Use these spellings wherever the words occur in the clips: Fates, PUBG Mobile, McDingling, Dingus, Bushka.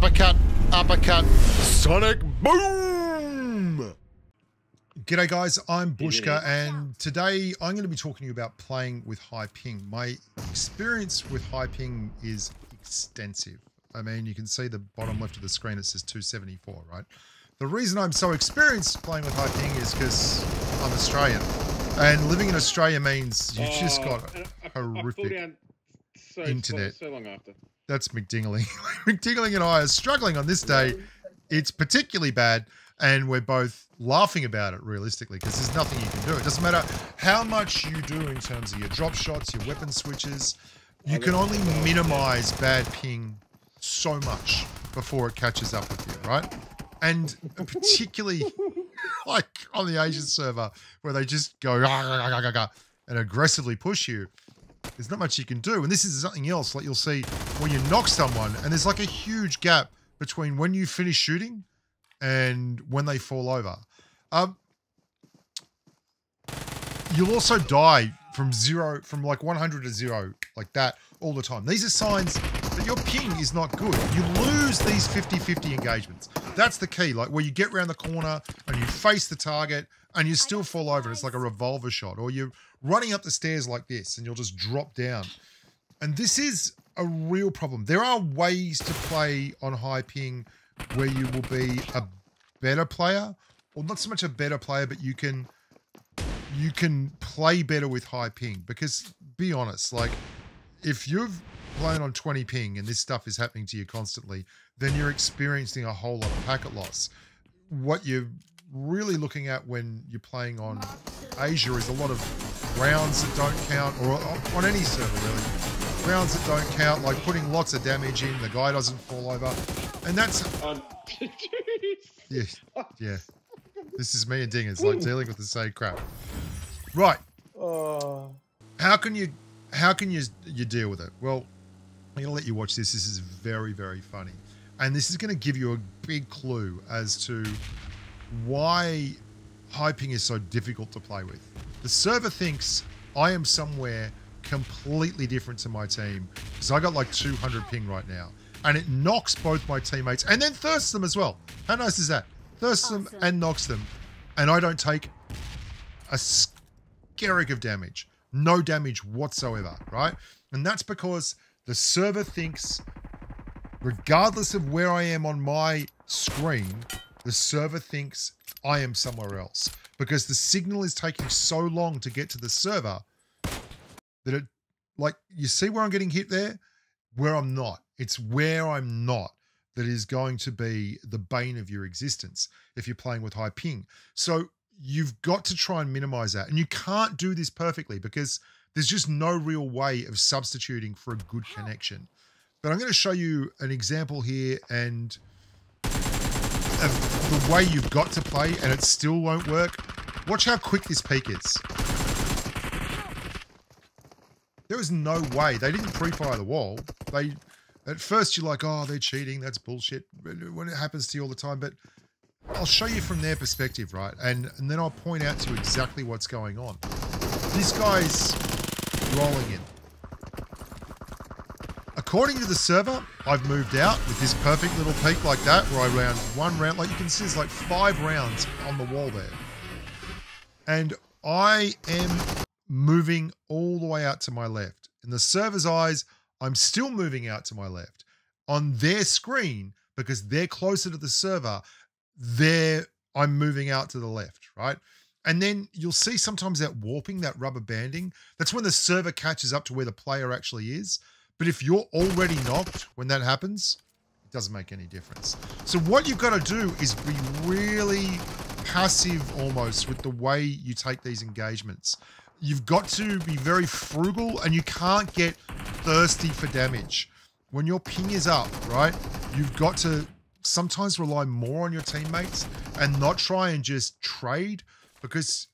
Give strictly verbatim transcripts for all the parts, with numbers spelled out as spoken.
uppercut, uppercut, sonic boom! G'day guys, I'm Bushka and today I'm going to be talking to you about playing with high ping. My experience with high ping is extensive. I mean, you can see the bottom left of the screen, it says two seventy-four, right? The reason I'm so experienced playing with high ping is because I'm Australian. And living in Australia means you've oh, just got a I, horrific I so, internet. So long after. That's McDingling. McDingling and I are struggling on this day. It's particularly bad, and we're both laughing about it realistically because there's nothing you can do. It doesn't matter how much you do in terms of your drop shots, your weapon switches. You can only minimize bad ping so much before it catches up with you, right? And particularly like on the Asian server where they just go and aggressively push you, there's not much you can do. And this is something else, like you'll see when you knock someone and there's like a huge gap between when you finish shooting and when they fall over. Um, you'll also die from zero, from like one hundred to zero, like that all the time. These are signs that your ping is not good. You lose these fifty fifty engagements. That's the key, like where you get around the corner and you face the target and you still fall over. It's like a revolver shot, or you're running up the stairs like this and you'll just drop down. And this is a real problem. There are ways to play on high ping where you will be a better player, or not so much a better player, but you can you can play better with high ping. Because be honest, like if you've playing on twenty ping and this stuff is happening to you constantly, then you're experiencing a whole lot of packet loss. What you're really looking at when you're playing on Asia is a lot of rounds that don't count, or on any server really, rounds that don't count, like putting lots of damage in, the guy doesn't fall over, and that's um, yeah, yeah. This is me and Dingus like dealing with the same crap, right? Oh. How can you, how can you you deal with it? Well, I'm going to let you watch this. This is very, very funny. And this is going to give you a big clue as to why high ping is so difficult to play with. The server thinks I am somewhere completely different to my team because I got like two hundred ping right now. And it knocks both my teammates and then thirsts them as well. How nice is that? Thirsts awesome. them and knocks them. And I don't take a skerrick of damage. No damage whatsoever, right? And that's because the server thinks, regardless of where I am on my screen, the server thinks I am somewhere else. Because the signal is taking so long to get to the server that it, like, you see where I'm getting hit there? Where I'm not. It's where I'm not that is going to be the bane of your existence if you're playing with high ping. So you've got to try and minimize that. And you can't do this perfectly because there's just no real way of substituting for a good connection. But I'm going to show you an example here and of the way you've got to play and it still won't work. Watch how quick this peak is. There was no way. They didn't pre-fire the wall. They, at first you're like, oh, they're cheating. That's bullshit. When it happens to you all the time. But I'll show you from their perspective, right? And, and then I'll point out to you exactly what's going on. This guy's rolling in. According to the server, I've moved out with this perfect little peak like that, where I round one round. Like you can see, there's like five rounds on the wall there. And I am moving all the way out to my left. In the server's eyes, I'm still moving out to my left. On their screen, because they're closer to the server, they're, I'm moving out to the left, right? And then you'll see sometimes that warping, that rubber banding, that's when the server catches up to where the player actually is. But if you're already knocked when that happens, it doesn't make any difference. So what you've got to do is be really passive almost with the way you take these engagements. You've got to be very frugal and you can't get thirsty for damage. When your ping is up, right, you've got to sometimes rely more on your teammates and not try and just trade. Because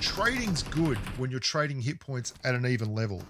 trading's good when you're trading hit points at an even level.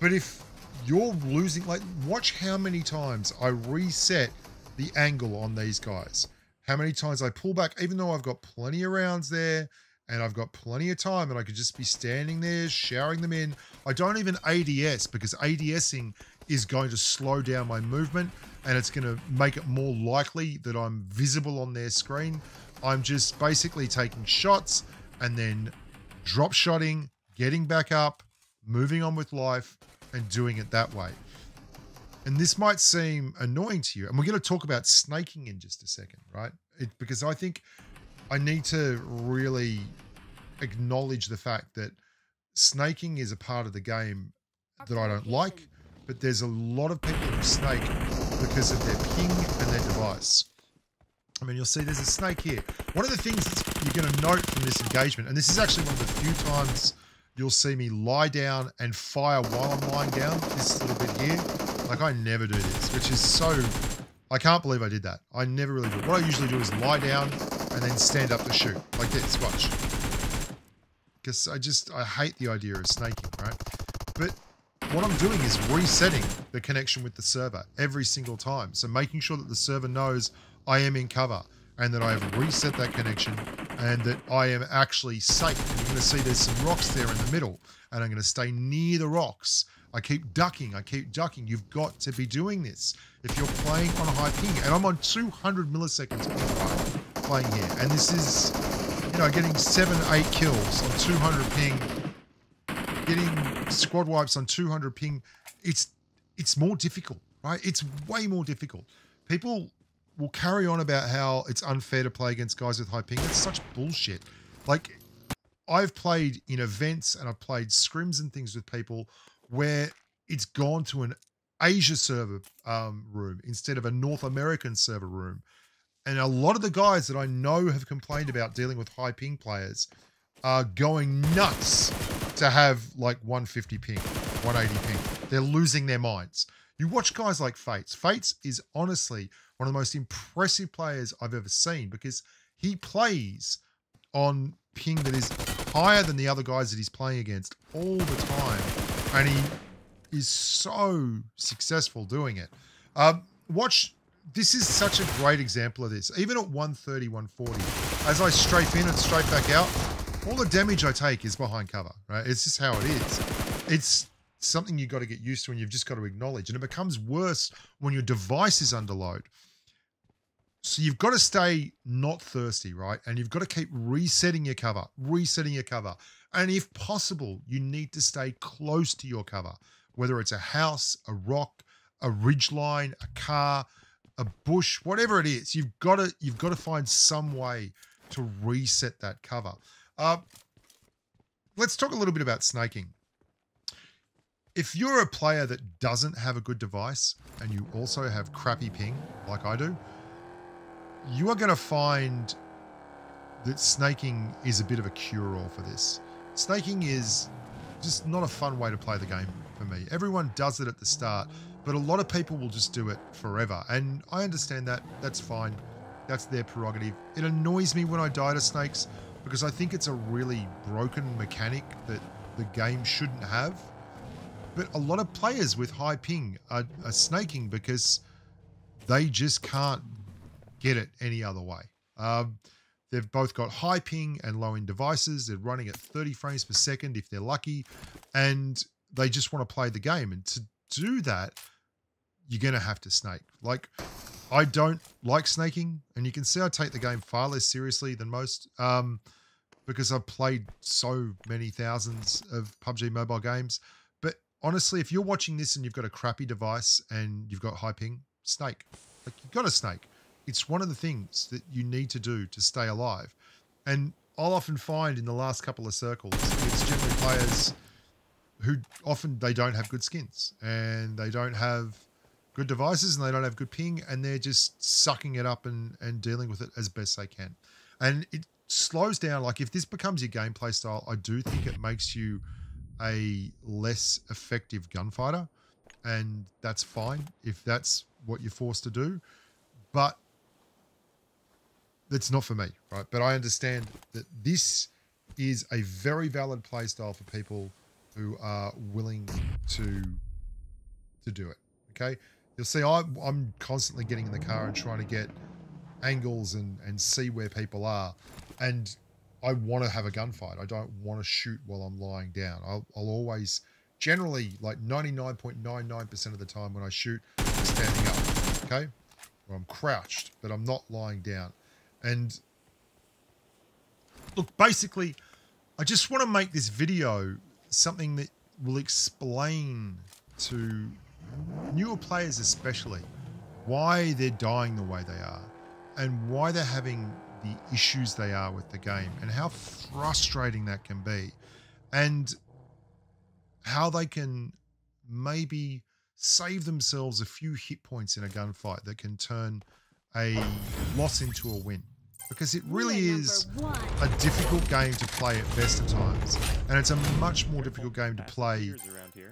But if you're losing, like watch how many times I reset the angle on these guys. How many times I pull back, even though I've got plenty of rounds there and I've got plenty of time and I could just be standing there, showering them in. I don't even A D S because ADSing is going to slow down my movement, and it's going to make it more likely that I'm visible on their screen. I'm just basically taking shots and then drop shotting, getting back up, moving on with life, and doing it that way. And this might seem annoying to you, and we're going to talk about snaking in just a second, right? It, because I think I need to really acknowledge the fact that snaking is a part of the game that I don't like, but there's a lot of people who snake because of their ping and their device. I mean, you'll see there's a snake here. One of the things that you're going to note from this engagement, and this is actually one of the few times you'll see me lie down and fire while I'm lying down, this little bit here. Like, I never do this, which is so... I can't believe I did that. I never really do. What I usually do is lie down and then stand up to shoot. Like this, watch. Because I just... I hate the idea of snaking, right? But what I'm doing is resetting the connection with the server every single time. So making sure that the server knows I am in cover and that I have reset that connection and that I am actually safe. And you're going to see there's some rocks there in the middle, and I'm going to stay near the rocks. I keep ducking, I keep ducking. You've got to be doing this. If you're playing on a high ping, and I'm on two hundred milliseconds playing here, and this is, you know, getting seven, eight kills on two hundred ping, getting squad wipes on two hundred ping, it's, it's more difficult, right? It's way more difficult. People will carry on about how it's unfair to play against guys with high ping. It's such bullshit. Like, I've played in events and I've played scrims and things with people where it's gone to an Asia server um, room instead of a North American server room. And a lot of the guys that I know have complained about dealing with high ping players are going nuts to have like one fifty ping, one eighty ping. They're losing their minds. You watch guys like Fates. Fates is honestly one of the most impressive players I've ever seen because he plays on ping that is higher than the other guys that he's playing against all the time. And he is so successful doing it. Um, watch, this is such a great example of this. Even at one thirty, one forty, as I strafe in and strafe back out, all the damage I take is behind cover, right? It's just how it is. It's something you've got to get used to, and you've just got to acknowledge. And it becomes worse when your device is under load. So you've got to stay not thirsty, right? And you've got to keep resetting your cover, resetting your cover. And if possible, you need to stay close to your cover, whether it's a house, a rock, a ridgeline, a car, a bush, whatever it is. You've got to, you've got to find some way to reset that cover. Uh, let's talk a little bit about snaking. If you're a player that doesn't have a good device and you also have crappy ping, like I do, you are going to find that snaking is a bit of a cure-all for this. Snaking is just not a fun way to play the game for me. Everyone does it at the start, but a lot of people will just do it forever. And I understand that. That's fine. That's their prerogative. It annoys me when I die to snakes because I think it's a really broken mechanic that the game shouldn't have. But a lot of players with high ping are, are snaking because they just can't get it any other way. Um, they've both got high ping and low-end devices. They're running at thirty frames per second if they're lucky, and they just want to play the game. And to do that, you're going to have to snake. Like, I don't like snaking, and you can see I take the game far less seriously than most um, because I've played so many thousands of P U B G Mobile games. Honestly, if you're watching this and you've got a crappy device and you've got high ping, snake. Like, you've got to snake. It's one of the things that you need to do to stay alive. And I'll often find in the last couple of circles, it's generally players who often they don't have good skins and they don't have good devices and they don't have good ping, and they're just sucking it up and, and dealing with it as best they can. And it slows down. Like, if this becomes your gameplay style, I do think it makes you a less effective gunfighter, and that's fine if that's what you're forced to do, but that's not for me, right? But I understand that this is a very valid play style for people who are willing to to do it, okay? You'll see I'm, I'm constantly getting in the car and trying to get angles and, and see where people are, and I want to have a gunfight. I don't want to shoot while I'm lying down. I'll, I'll always generally like ninety-nine point nine nine percent of the time when I shoot, I'm standing up, okay? Or I'm crouched, but I'm not lying down. And look, basically, I just want to make this video something that will explain to newer players especially why they're dying the way they are and why they're having the issues they are with the game and how frustrating that can be and how they can maybe save themselves a few hit points in a gunfight that can turn a loss into a win. Because it really is a difficult game to play at best of times. And it's a much more difficult game to play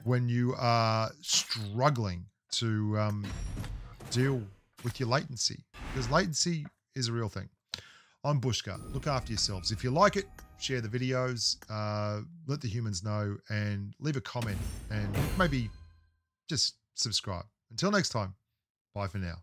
when you are struggling to um, deal with your latency. Because latency is a real thing. I'm Bushka. Look after yourselves. If you like it, share the videos, uh, let the humans know, and leave a comment. And maybe just subscribe. Until next time, bye for now.